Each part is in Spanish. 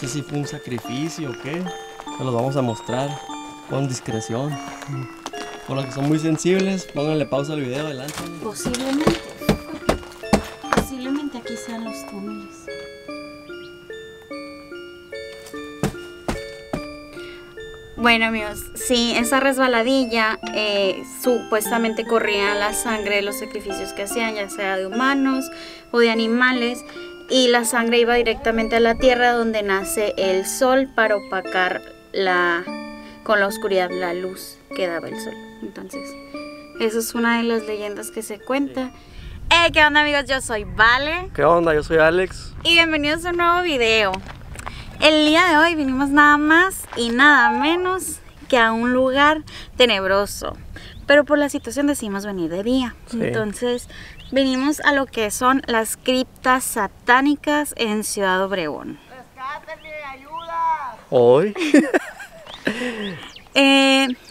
No sé si fue un sacrificio o qué. Se los vamos a mostrar con discreción. Por los que son muy sensibles, pónganle pausa al video, adelante. Posiblemente aquí sean los túneles. Bueno amigos, sí, esa resbaladilla supuestamente corría la sangre de los sacrificios que hacían, ya sea de humanos o de animales, y la sangre iba directamente a la tierra donde nace el sol para opacar con la oscuridad la luz que daba el sol. Entonces, eso es una de las leyendas que se cuenta. ¿Qué onda amigos? Yo soy Vale. ¿Qué onda? Yo soy Alex. Y bienvenidos a un nuevo video. El día de hoy vinimos nada más y nada menos que a un lugar tenebroso, pero por la situación decidimos venir de día. Sí. Entonces vinimos a lo que son las criptas satánicas en Ciudad Obregón. ¡Rescátenme, ayuda! ¿Hoy?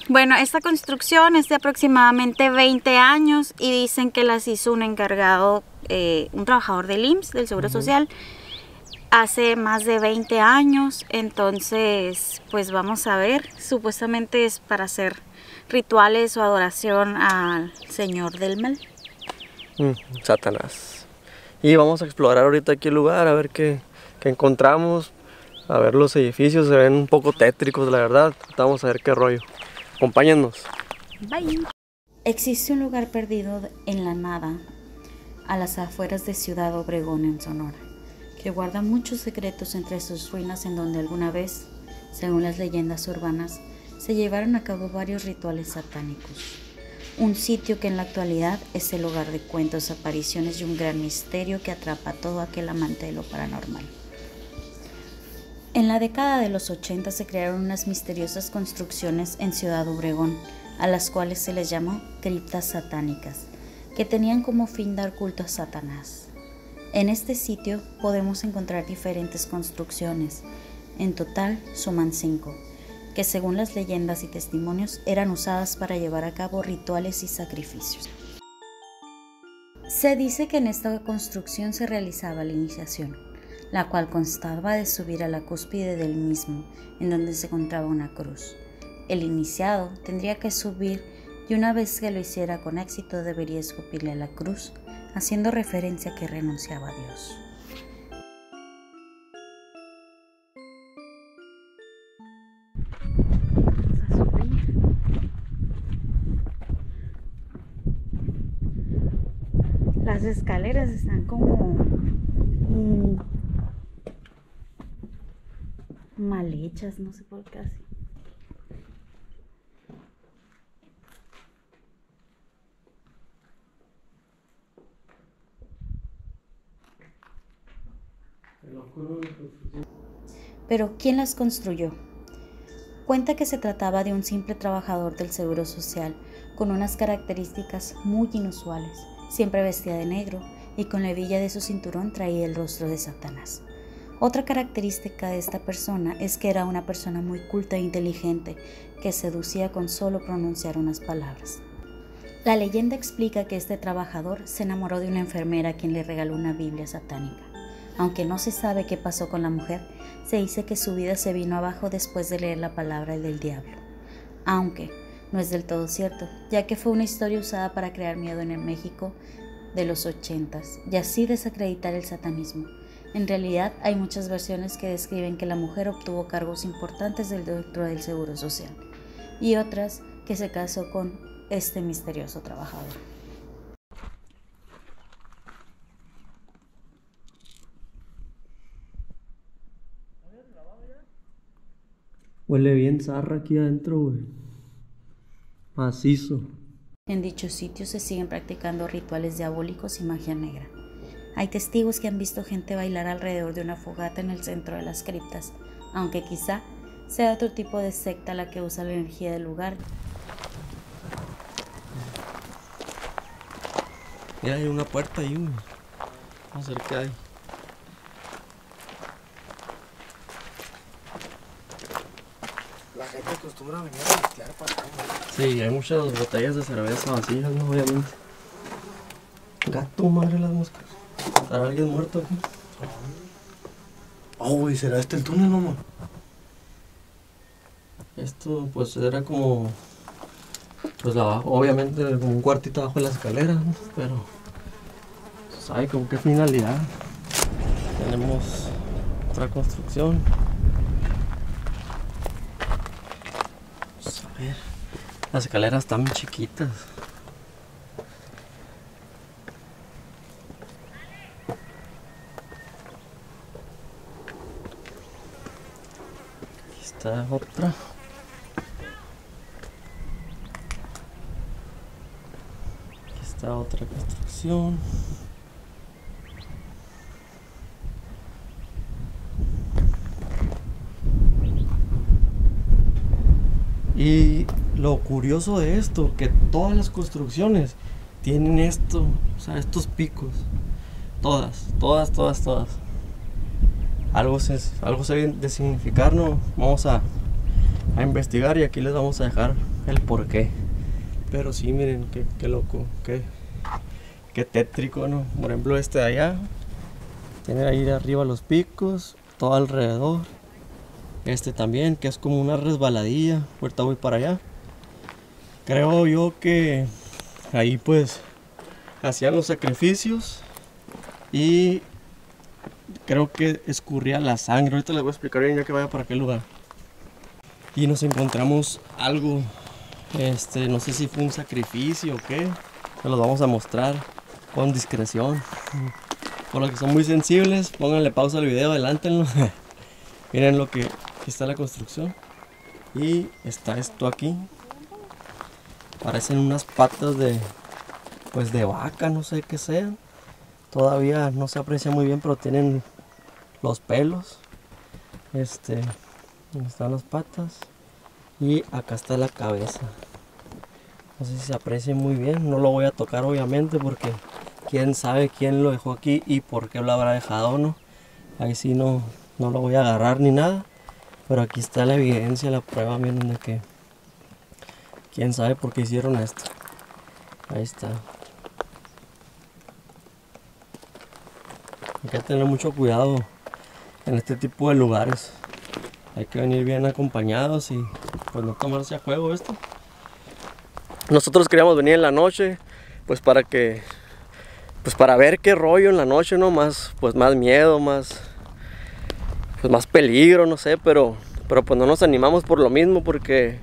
Bueno, esta construcción es de aproximadamente 20 años y dicen que las hizo un encargado, un trabajador del IMSS, del Seguro Social, hace más de 20 años, entonces pues vamos a ver. Supuestamente es para hacer rituales o adoración al señor del mal, Satanás. Y vamos a explorar ahorita aquí el lugar, a ver qué encontramos. A ver, los edificios se ven un poco tétricos, la verdad. Vamos a ver qué rollo. Acompáñennos. Bye. Existe un lugar perdido en la nada, a las afueras de Ciudad Obregón, en Sonora, que guarda muchos secretos entre sus ruinas, en donde alguna vez, según las leyendas urbanas, se llevaron a cabo varios rituales satánicos. Un sitio que en la actualidad es el hogar de cuentos, apariciones y un gran misterio que atrapa a todo aquel amante de lo paranormal. En la década de los 80 se crearon unas misteriosas construcciones en Ciudad Obregón, a las cuales se les llamó criptas satánicas, que tenían como fin dar culto a Satanás. En este sitio podemos encontrar diferentes construcciones, en total suman 5, que según las leyendas y testimonios eran usadas para llevar a cabo rituales y sacrificios. Se dice que en esta construcción se realizaba la iniciación, la cual constaba de subir a la cúspide del mismo, en donde se encontraba una cruz. El iniciado tendría que subir y una vez que lo hiciera con éxito debería escupirle a la cruz, haciendo referencia a que renunciaba a Dios. Las escaleras están como mal hechas, no sé por qué así. Pero ¿quién las construyó? Cuenta que se trataba de un simple trabajador del Seguro Social, con unas características muy inusuales, siempre vestida de negro y con la hebilla de su cinturón traía el rostro de Satanás. Otra característica de esta persona es que era una persona muy culta e inteligente, que seducía con solo pronunciar unas palabras. La leyenda explica que este trabajador se enamoró de una enfermera quien le regaló una Biblia satánica. Aunque no se sabe qué pasó con la mujer, se dice que su vida se vino abajo después de leer la palabra del diablo. Aunque no es del todo cierto, ya que fue una historia usada para crear miedo en el México de los 80s y así desacreditar el satanismo. En realidad hay muchas versiones que describen que la mujer obtuvo cargos importantes dentro del Seguro Social y otras que se casó con este misterioso trabajador. Huele bien zarra aquí adentro, güey. Macizo. En dicho sitio se siguen practicando rituales diabólicos y magia negra. Hay testigos que han visto gente bailar alrededor de una fogata en el centro de las criptas, aunque quizá sea otro tipo de secta la que usa la energía del lugar. Mira, hay una puerta ahí, güey. Vamos a ver qué hay. La gente acostumbra a venir a mezclar para acá. Sí, hay muchas botellas de cerveza vacías, ¿no? Obviamente. Gato, madre, las moscas. ¿Estará alguien muerto aquí? Oh, güey, ¿será este el túnel, mamá? Esto, pues, era como... Pues, abajo, obviamente, como un cuartito abajo de la escalera, ¿no? Pero... ¿Sabe con qué finalidad? Tenemos otra construcción. Pues, a ver... Las escaleras están muy chiquitas. Otra. Aquí está otra construcción. Y lo curioso de esto, que todas las construcciones tienen esto, o sea, estos picos. Todas. Algo se debe de significar, ¿no? Vamos a investigar y aquí les vamos a dejar el porqué. Pero sí, miren, qué loco, qué tétrico, ¿no? Por ejemplo, este de allá, tiene ahí arriba los picos, todo alrededor. Este también, que es como una resbaladilla, ahorita voy para allá. Creo yo que ahí pues hacían los sacrificios y... Creo que escurría la sangre. Ahorita les voy a explicar bien ya que vaya para aquel lugar. Y nos encontramos algo. No sé si fue un sacrificio o qué. Se los vamos a mostrar con discreción. Por los que son muy sensibles, pónganle pausa al video, adelántenlo. Miren lo que... Aquí está la construcción. Y está esto aquí. Parecen unas patas de... Pues de vaca, no sé qué sean. Todavía no se aprecia muy bien, pero tienen los pelos. Están las patas. Y acá está la cabeza. No sé si se aprecia muy bien. No lo voy a tocar obviamente porque quién sabe quién lo dejó aquí y por qué lo habrá dejado o no. Ahí sí no lo voy a agarrar ni nada. Pero aquí está la evidencia, la prueba, miren, de que quién sabe por qué hicieron esto. Ahí está. Hay que tener mucho cuidado en este tipo de lugares. Hay que venir bien acompañados y pues no tomarse a juego esto. Nosotros queríamos venir en la noche, pues para ver qué rollo en la noche, ¿no? Más miedo, más peligro, no sé, pero pues no nos animamos por lo mismo, porque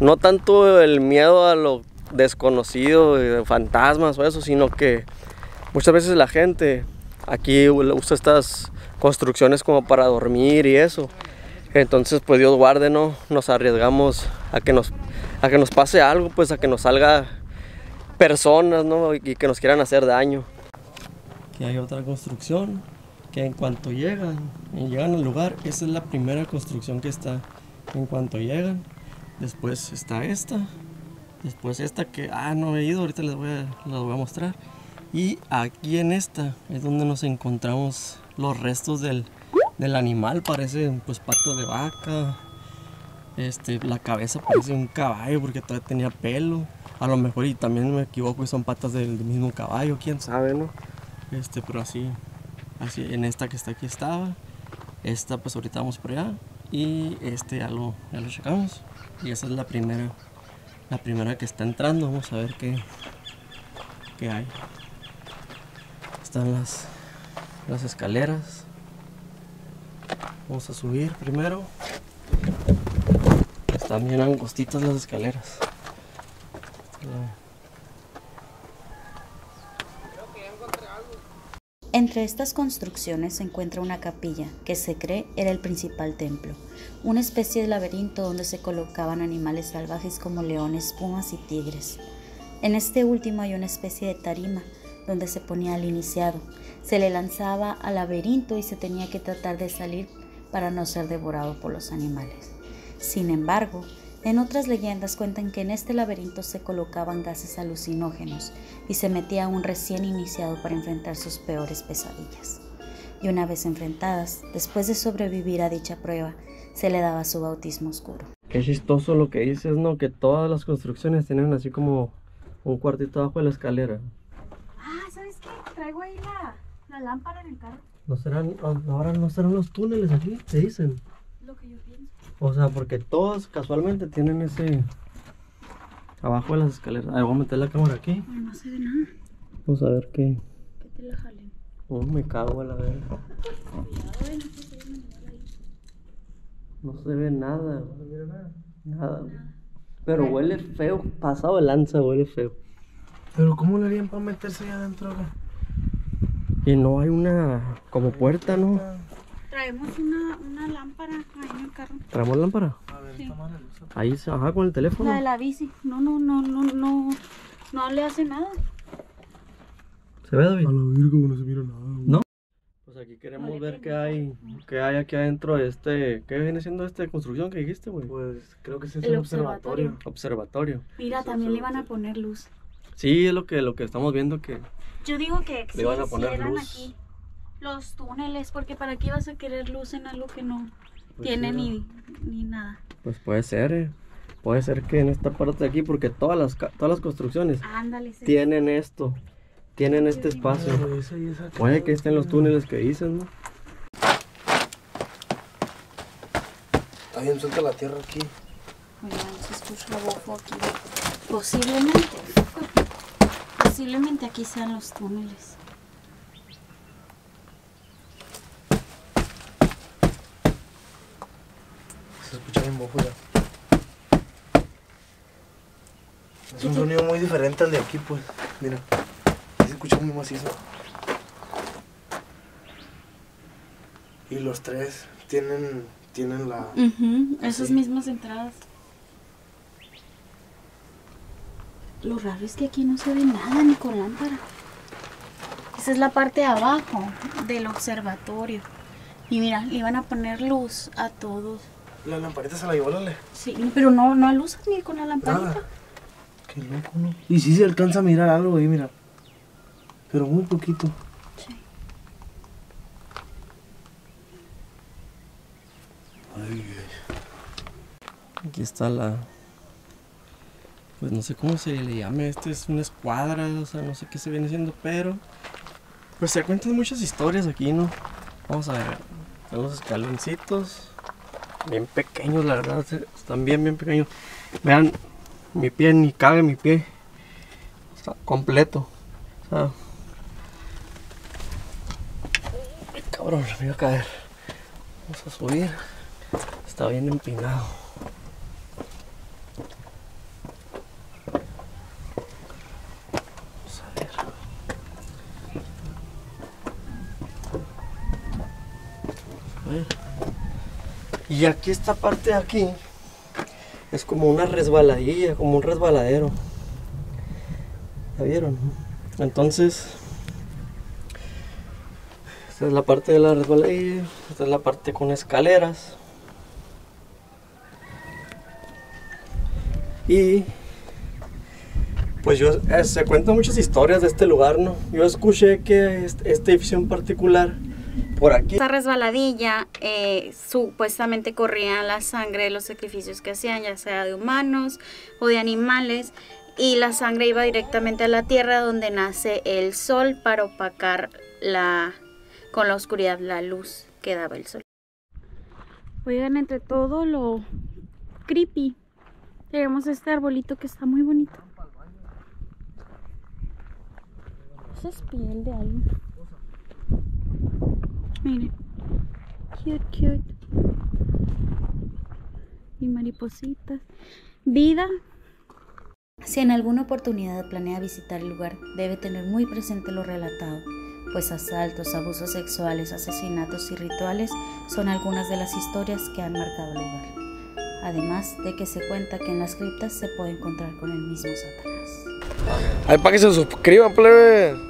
no tanto el miedo a lo desconocido, de fantasmas o eso, sino que muchas veces la gente aquí usa estas construcciones como para dormir y eso. Entonces, pues Dios guarde, ¿no? Nos arriesgamos a que nos pase algo, pues a que nos salga personas, ¿no? Y que nos quieran hacer daño. Aquí hay otra construcción que en cuanto llegan al lugar, esa es la primera construcción que está en cuanto llegan. Después está esta. Después esta que, no he ido, ahorita les voy a mostrar. Y aquí en esta es donde nos encontramos los restos del animal. Parecen pues patas de vaca. La cabeza parece un caballo porque todavía tenía pelo. A lo mejor y también me equivoco y son patas del mismo caballo, quién sabe, ¿no? Pero así en esta que está aquí estaba. Esta pues ahorita vamos por allá. Y ya lo checamos. Y esa es la primera que está entrando. Vamos a ver qué hay. Están las escaleras. Vamos a subir primero. Están bien angostitas las escaleras. Entre estas construcciones se encuentra una capilla que se cree era el principal templo, una especie de laberinto donde se colocaban animales salvajes como leones, pumas y tigres. En este último hay una especie de tarima donde se ponía al iniciado, se le lanzaba al laberinto y se tenía que tratar de salir para no ser devorado por los animales. Sin embargo, en otras leyendas cuentan que en este laberinto se colocaban gases alucinógenos y se metía a un recién iniciado para enfrentar sus peores pesadillas. Y una vez enfrentadas, después de sobrevivir a dicha prueba, se le daba su bautismo oscuro. Qué chistoso lo que dices, ¿no? Que todas las construcciones tienen así como un cuartito abajo de la escalera. ¿Sabes qué? Traigo ahí la lámpara en el carro. ¿No serán, ahora no serán los túneles aquí? Te dicen. Lo que yo pienso. O sea, porque todos casualmente tienen ese... Abajo de las escaleras. A ver, voy a meter la cámara aquí. Bueno, no se ve nada. Vamos a ver qué... Que te la jalen. Oh, me cago en la verga. No se ve nada. No se ve nada. Nada. Pero huele feo. Pasado de lanza, huele feo. Pero ¿cómo le harían para meterse allá adentro acá? Y no hay una como puerta, ¿no? Traemos una lámpara ahí en el carro. ¿Traemos lámpara? A ver, sí. Ahí se baja con el teléfono. La de la bici. No le hace nada. ¿Se ve, David? A la virgo no se mira nada. ¿No? Pues aquí queremos ver qué hay aquí adentro de este... ¿Qué viene siendo esta construcción que dijiste, güey? Pues creo que es el observatorio. Observatorio. Mira, también le van a poner luz. Sí, es lo que estamos viendo que... Yo digo que existieran aquí los túneles, porque para qué vas a querer luz en algo que no pues tiene ni nada. Pues puede ser, puede ser que en esta parte de aquí, porque todas las construcciones tienen esto, tienen este espacio. Puede que estén los túneles que dicen, ¿no? Está bien suelta la tierra aquí. Mira, se escucha bofo aquí. Posiblemente aquí sean los túneles. Se escucha bien bajo ya. Es un sonido muy diferente al de aquí, pues. Mira, se escucha muy macizo. Y los tres tienen la... Esas mismas entradas. Lo raro es que aquí no se ve nada ni con lámpara. Esa es la parte de abajo del observatorio. Y mira, le iban a poner luz a todos. ¿La lamparita se la llevó Lale? Sí, pero no alusas ni con la lamparita. Nada. Qué loco, ¿no? Y sí se alcanza a mirar algo ahí, mira. Pero muy poquito. Sí. Ay, aquí está la... Pues no sé cómo se le llame, este es una escuadra, o sea, no sé qué se viene siendo, pero... Pues se cuentan muchas historias aquí, ¿no? Vamos a ver, están los escaloncitos, bien pequeños, la verdad, están bien pequeños. Vean, mi pie, ni cabe mi pie, está completo, o sea... Ay, cabrón, me voy a caer. Vamos a subir, está bien empinado. Y aquí esta parte de aquí es como una resbaladilla, como un resbaladero. ¿La vieron? Entonces, esta es la parte de la resbaladilla, esta es la parte con escaleras. Y pues se cuentan muchas historias de este lugar, ¿no? Yo escuché que este edificio en particular... Por aquí. Esta resbaladilla supuestamente corría la sangre de los sacrificios que hacían, ya sea de humanos o de animales, y la sangre iba directamente a la tierra donde nace el sol para opacar con la oscuridad la luz que daba el sol. Oigan, entre todo lo creepy, tenemos este arbolito que está muy bonito. Esa es piel de alguien. Miren, cute y maripositas. Vida. Si en alguna oportunidad planea visitar el lugar, debe tener muy presente lo relatado, pues asaltos, abusos sexuales, asesinatos y rituales son algunas de las historias que han marcado el lugar, además de que se cuenta que en las criptas se puede encontrar con el mismo Satanás. Ahí para que se suscriban, plebes.